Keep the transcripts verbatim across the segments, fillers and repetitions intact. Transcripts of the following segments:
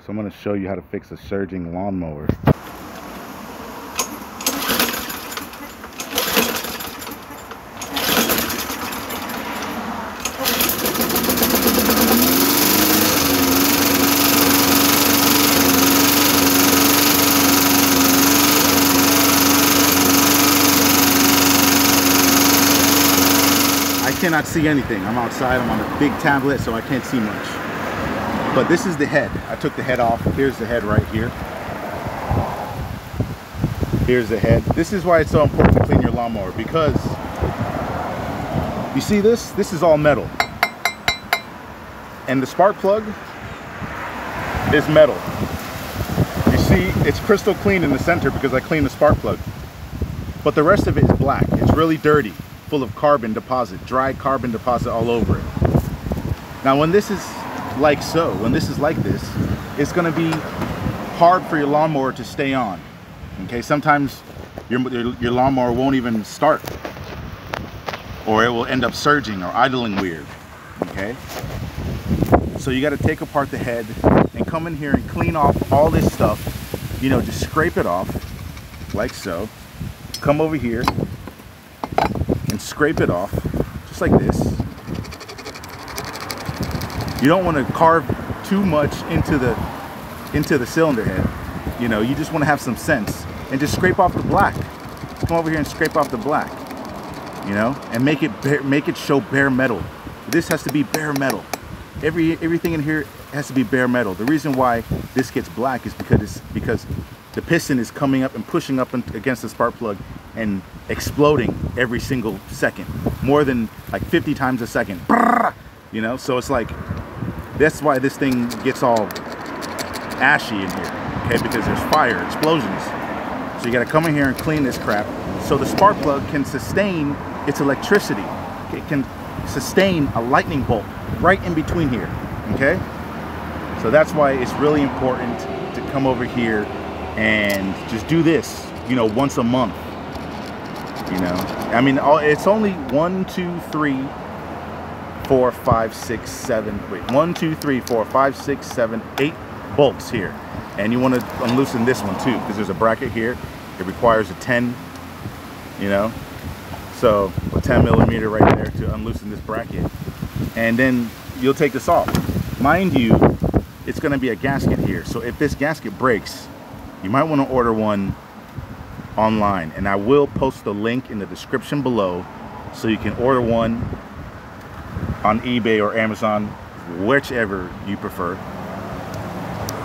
So I'm going to show you how to fix a surging lawnmower. I cannot see anything. I'm outside. I'm on a big tablet, so I can't see much. But this is the head. I took the head off. Here's the head right here. Here's the head. This is why it's so important to clean your lawnmower, because you see this? This is all metal. And the spark plug is metal. You see, it's crystal clean in the center because I cleaned the spark plug. But the rest of it is black. It's really dirty, full of carbon deposit, dry carbon deposit all over it. Now when this is like so, when this is like this, it's gonna be hard for your lawnmower to stay on. Okay, sometimes your, your, your lawnmower won't even start, or it will end up surging or idling weird, okay? So you gotta take apart the head and come in here and clean off all this stuff. You know, just scrape it off, like so. Come over here, scrape it off just like this. You don't want to carve too much into the into the cylinder head. You know, you just want to have some sense and just scrape off the black. Just come over here and scrape off the black, you know, and make it bare, make it show bare metal. This has to be bare metal. Every everything in here has to be bare metal. The reason why this gets black is because it's because the piston is coming up and pushing up against the spark plug and exploding every single second, more than like fifty times a second, you know? So it's like, that's why this thing gets all ashy in here, okay? Because there's fire, explosions. So you gotta come in here and clean this crap so the spark plug can sustain its electricity. It can sustain a lightning bolt right in between here, okay? So that's why it's really important to come over here and just do this, you know, once a month. You know, I mean, it's only one, two, three, four, five, six, seven, wait, one, two, three, four, five, six, seven, eight bolts here. And you want to unloosen this one too, because there's a bracket here. It requires a ten, you know, so a ten millimeter right there to unloosen this bracket. And then you'll take this off. Mind you, it's going to be a gasket here. So if this gasket breaks, you might want to order one online, and I will post the link in the description below so you can order one on eBay or Amazon, whichever you prefer.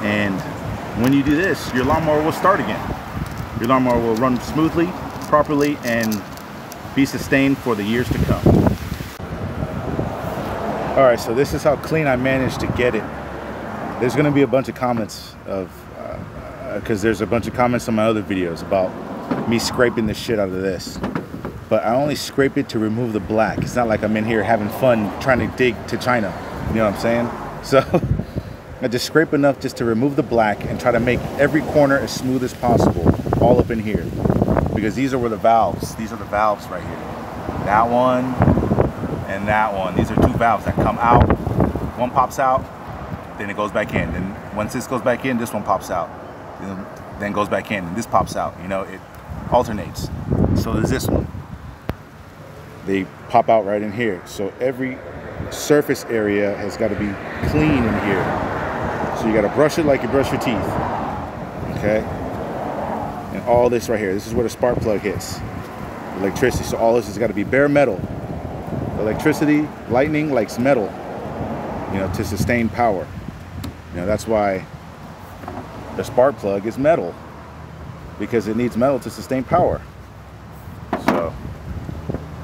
And when you do this, your lawnmower will start again. Your lawnmower will run smoothly, properly, and be sustained for the years to come. All right, so this is how clean I managed to get it. There's going to be a bunch of comments of because uh, there's a bunch of comments on my other videos about me scraping the shit out of this, but I only scrape it to remove the black. It's not like I'm in here having fun trying to dig to China, you know what I'm saying? So I just scrape enough just to remove the black and try to make every corner as smooth as possible all up in here, because these are where the valves, these are the valves right here, that one and that one. These are two valves that come out. One pops out, then it goes back in, and once this goes back in, this one pops out, then goes back in, and this pops out. You know, it alternates. So there's this one, they pop out right in here. So every surface area has got to be clean in here. So you got to brush it like you brush your teeth, okay? And all this right here, this is where the spark plug hits electricity. So all this has got to be bare metal, electricity, lightning likes metal, you know, to sustain power. You know, that's why the spark plug is metal, because it needs metal to sustain power. So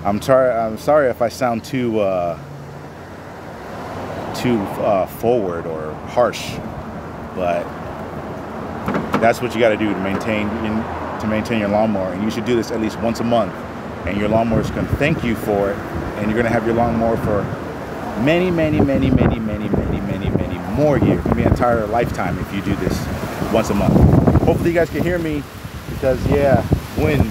I'm sorry. I'm sorry if I sound too uh, too uh, forward or harsh, but that's what you got to do to maintain to maintain your lawnmower. And you should do this at least once a month, and your lawnmower is going to thank you for it. And you're going to have your lawnmower for many, many, many, many, many, many, many, many more years. Maybe an entire lifetime if you do this once a month. Hopefully you guys can hear me, because yeah, wind.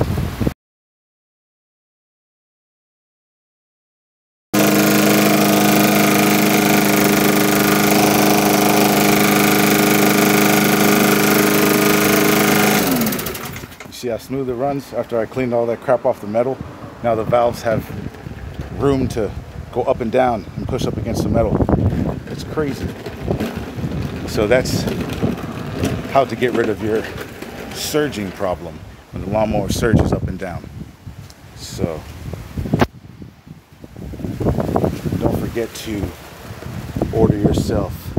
see how smooth it runs after I cleaned all that crap off the metal. Now the valves have room to go up and down and push up against the metal. It's crazy. So that's how to get rid of your surging problem when the lawnmower surges up and down. So don't forget to order yourself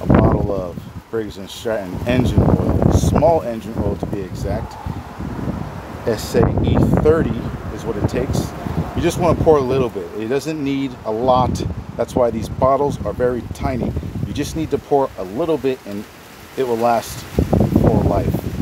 a bottle of Briggs and Stratton engine oil, small engine oil to be exact. S A E thirty is what it takes. You just want to pour a little bit. It doesn't need a lot. That's why these bottles are very tiny. You just need to pour a little bit and it will last for life.